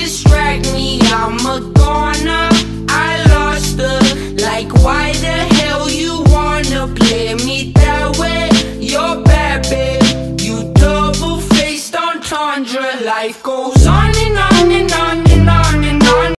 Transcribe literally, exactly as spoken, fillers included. distract me, I'm a goner. I lost her, like why the hell you wanna play me that way? You're bad, babe, you double-faced entendre. Life goes on.